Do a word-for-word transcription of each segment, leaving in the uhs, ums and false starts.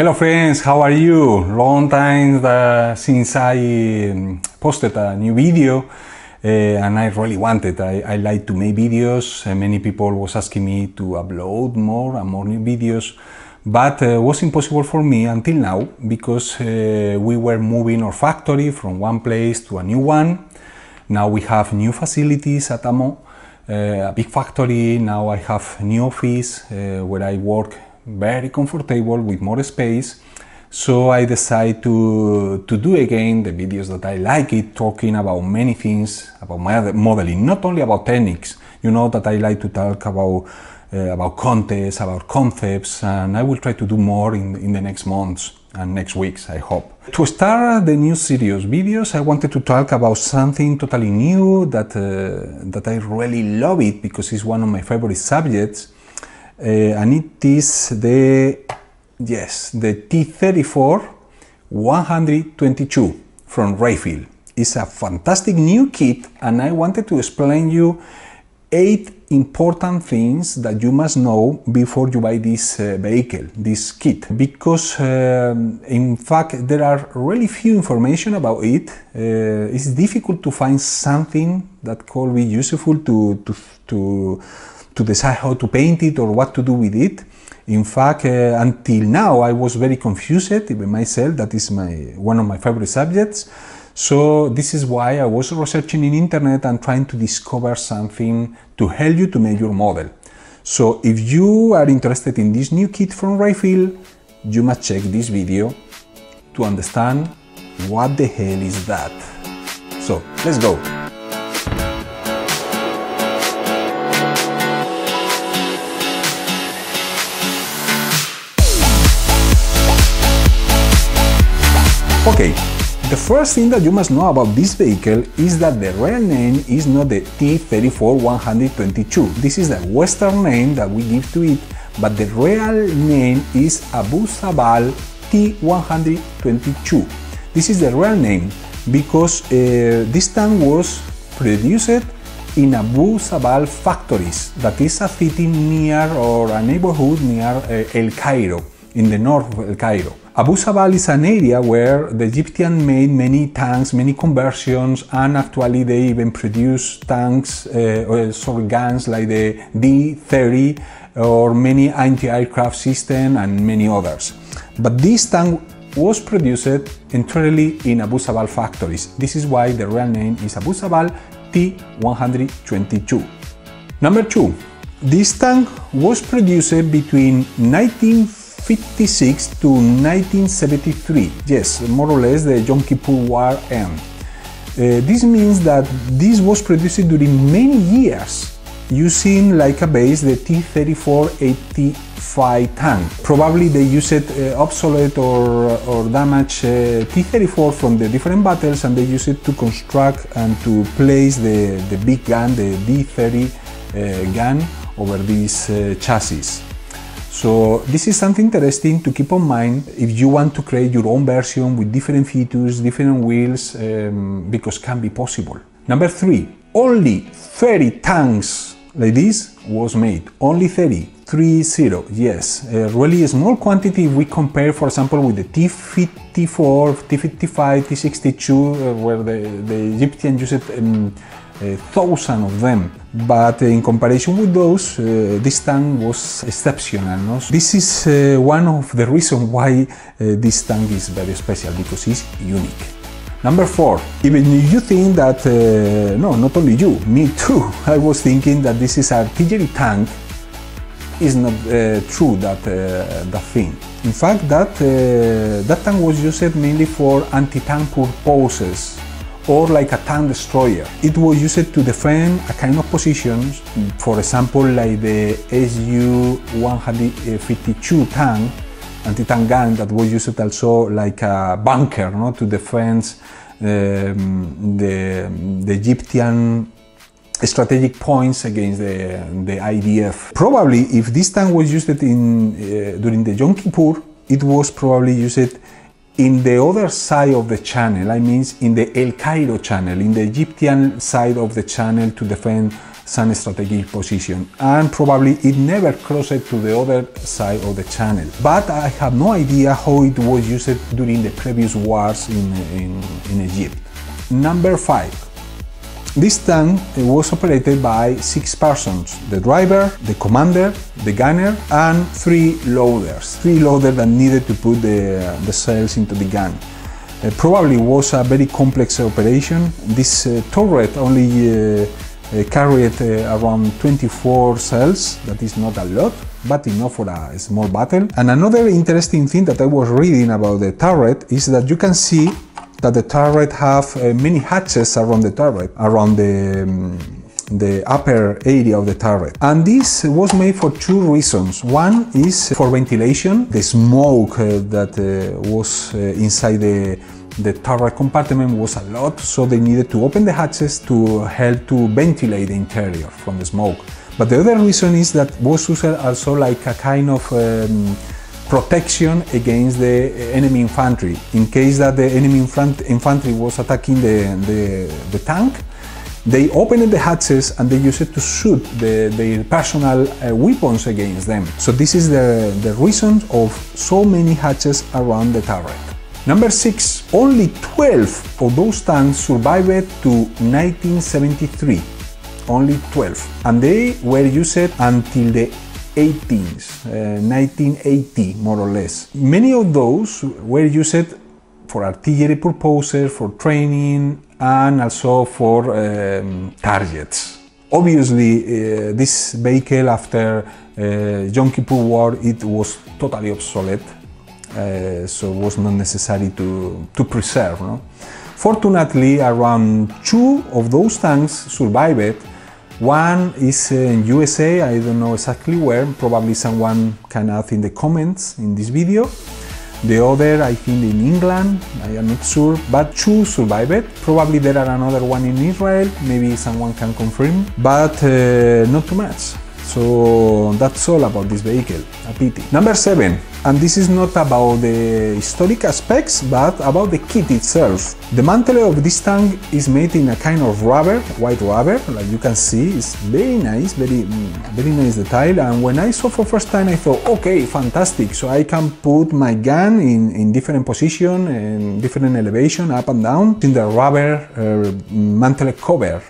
Hello friends, how are you? Long time uh, since I um, posted a new video uh, and I really wanted, I, I like to make videos and many people was asking me to upload more and more new videos, but it uh, was impossible for me until now because uh, we were moving our factory from one place to a new one. Now we have new facilities at A M O, uh, a big factory. Now I have new office uh, where I work very comfortable with more space, so I decide to, to do again the videos that I like it, talking about many things about modeling, not only about techniques. You know that I like to talk about uh, about contests, about concepts, and I will try to do more in, in the next months and next weeks, I hope. To start the new series videos, I wanted to talk about something totally new that, uh, that I really love it because it's one of my favorite subjects. Uh, and it is the, yes, the T thirty-four one twenty-two from Rye Field. It's a fantastic new kit, and I wanted to explain you eight important things that you must know before you buy this uh, vehicle, this kit, because um, in fact there are really few information about it. Uh, it's difficult to find something that could be useful to to, to to decide how to paint it or what to do with it. In fact, uh, until now I was very confused even myself. That is my one of my favorite subjects. So this is why I was researching in internet and trying to discover something to help you to make your model. So if you are interested in this new kit from Rye Field, you must check this video to understand what the hell is that. So let's go. Okay, the first thing that you must know about this vehicle is that the real name is not the T thirty-four one twenty-two. This is the Western name that we give to it, but the real name is Abu Zaabal T one twenty-two. This is the real name because uh, this tank was produced in Abu Zaabal factories, that is a city near or a neighborhood near uh, El Cairo, in the north of El Cairo. Abu Zaabal is an area where the Egyptians made many tanks, many conversions, and actually they even produce tanks, uh, or, sorry, guns like the D thirty or many anti-aircraft systems and many others. But this tank was produced entirely in Abu Zaabal factories. This is why the real name is Abu Zaabal T one twenty-two. Number two, this tank was produced between nineteen fifty-six to nineteen seventy-three, yes, more or less the Yom Kippur War end. Uh, this means that this was produced during many years using like a base the T thirty-four eighty-five tank. Probably they used uh, obsolete or, or damaged uh, T thirty-four from the different battles, and they used it to construct and to place the, the big gun, the D thirty uh, gun, over this uh, chassis. So this is something interesting to keep in mind if you want to create your own version with different features, different wheels, um, because can be possible. Number three, only thirty tanks like this was made. Only thirty, three zero. Yes, a really small quantity if we compare, for example, with the T fifty-four, T fifty-five, T sixty-two, uh, where the, the Egyptians used it. Um, A thousand of them, but in comparison with those, uh, this tank was exceptional. No? So this is uh, one of the reasons why uh, this tank is very special, because it's unique. Number four, even if you think that, uh, no, not only you, me too, I was thinking that this is artillery tank, is not uh, true that, uh, that thing. In fact, that, uh, that tank was used mainly for anti-tank purposes, or like a tank destroyer. It was used to defend a kind of positions, for example, like the S U one fifty-two tank, anti-tank gun that was used also like a bunker, no, to defend um, the, the Egyptian strategic points against the, the I D F. Probably, if this tank was used in, uh, during the Yom Kippur, it was probably used in the other side of the channel, I mean in the El Cairo channel, in the Egyptian side of the channel to defend some strategic position, and probably it never crossed to the other side of the channel. But I have no idea how it was used during the previous wars in, in, in Egypt. Number five. This tank was operated by six persons: the driver, the commander, the gunner, and three loaders. Three loaders that needed to put the, the shells into the gun. It probably was a very complex operation. This uh, turret only uh, uh, carried uh, around twenty-four shells. That is not a lot, but enough for a small battle. And another interesting thing that I was reading about the turret is that you can see that the turret have uh, many hatches around the turret, around the, um, the upper area of the turret. And this was made for two reasons. One is for ventilation. The smoke uh, that uh, was uh, inside the, the turret compartment was a lot, so they needed to open the hatches to help to ventilate the interior from the smoke. But the other reason is that was used also like a kind of um, protection against the enemy infantry. In case that the enemy infant infantry was attacking the, the, the tank, they opened the hatches and they used it to shoot the, their personal uh, weapons against them. So this is the, the reason of so many hatches around the turret. Number six. Only twelve of those tanks survived to nineteen seventy-three. Only twelve. And they were used until the eighties, uh, nineteen eighty, more or less. Many of those were used for artillery purposes, for training, and also for um, targets. Obviously, uh, this vehicle after uh, Yom Kippur War, it was totally obsolete, uh, so it was not necessary to, to preserve. No? Fortunately, around two of those tanks survived. One is in U S A, I don't know exactly where, probably someone can add in the comments in this video. The other, I think, in England, I am not sure, but two survived. Probably there are another one in Israel, maybe someone can confirm, but uh, not too much. So that's all about this vehicle, a pity. Number seven, and this is not about the historic aspects, but about the kit itself. The mantle of this tank is made in a kind of rubber, white rubber, like you can see. It's very nice, very, very nice detail. And when I saw for first time, I thought, okay, fantastic. So I can put my gun in, in different position, in different elevation, up and down, in the rubber uh, mantle cover.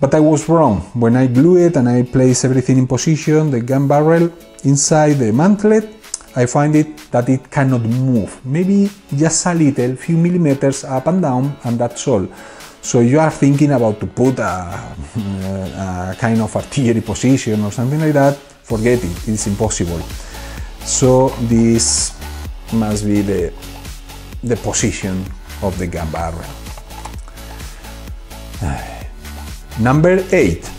But I was wrong. When I glue it and I place everything in position, the gun barrel inside the mantlet, I find it that it cannot move. Maybe just a little, few millimeters up and down, and that's all. So you are thinking about to put a, a kind of artillery position or something like that, forget it, it's impossible. So this must be the, the position of the gun barrel. Number eight.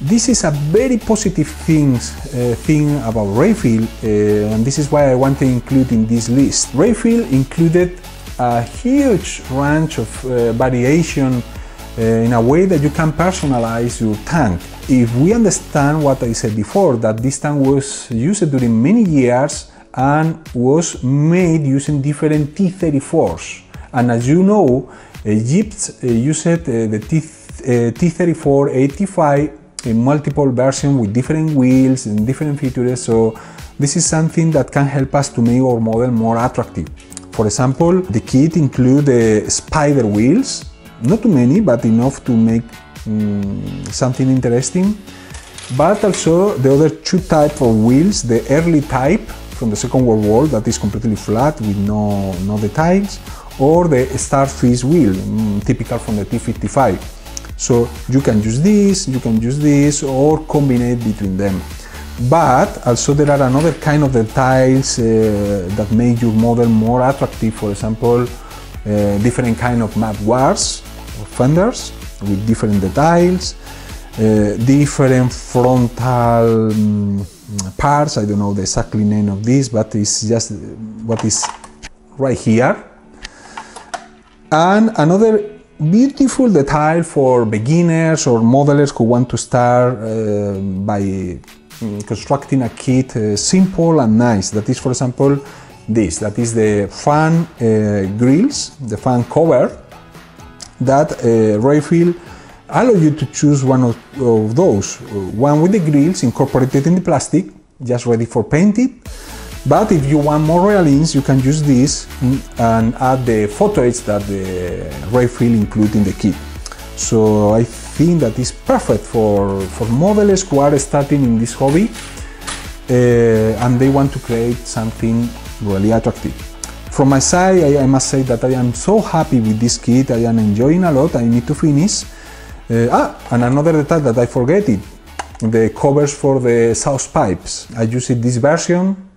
This is a very positive things, uh, thing about Rye Field, uh, and this is why I want to include in this list. Rye Field included a huge range of uh, variation uh, in a way that you can personalize your tank. If we understand what I said before, that this tank was used during many years and was made using different T thirty-fours. And as you know, Egypt uh, used uh, the T thirty-four. Uh, T thirty-four eighty-five in multiple versions with different wheels and different features, so this is something that can help us to make our model more attractive. For example, the kit includes the uh, spider wheels, not too many, but enough to make um, something interesting. But also the other two types of wheels, the early type from the Second World War, that is completely flat with no, no details, or the starfish wheel, um, typical from the T fifty-five. So you can use this, you can use this, or combine it between them. But also there are another kind of details uh, that make your model more attractive. For example, uh, different kind of map guards or fenders with different details, uh, different frontal um, parts. I don't know the exact name of this, but it's just what is right here. And another beautiful detail for beginners or modelers who want to start uh, by constructing a kit uh, simple and nice. That is, for example, this. That is the fan uh, grills, the fan cover that uh, Rye Field allow you to choose one of, of those, one with the grills incorporated in the plastic, just ready for painting. But if you want more railings, you can use this and add the photo aids that the Rye Field include in the kit. So I think that is perfect for, for modelers who are starting in this hobby uh, and they want to create something really attractive. From my side, I, I must say that I am so happy with this kit, I am enjoying a lot, I need to finish. Uh, ah, and another detail that I forget it, the covers for the sauce pipes. I use it this version.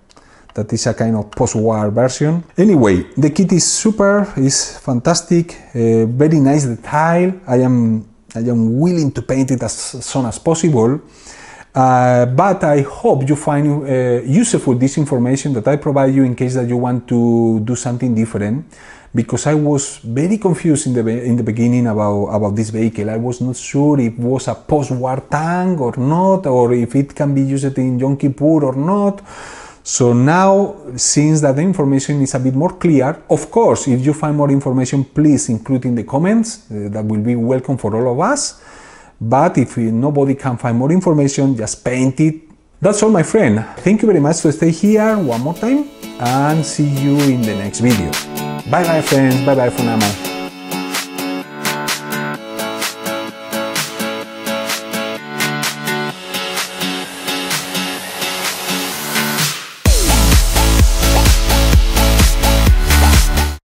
That is a kind of post-war version. Anyway, the kit is super, it's fantastic, uh, very nice detail. I am, I am willing to paint it as soon as possible. Uh, but I hope you find uh, useful this information that I provide you in case that you want to do something different. Because I was very confused in the, in the beginning about, about this vehicle. I was not sure if it was a post-war tank or not, or if it can be used in Yom Kippur or not. So now, since that the information is a bit more clear, of course, if you find more information, please include in the comments. Uh, that will be welcome for all of us. But if nobody can find more information, just paint it. That's all, my friend. Thank you very much for staying here one more time and see you in the next video. Bye bye, friends. Bye bye for now.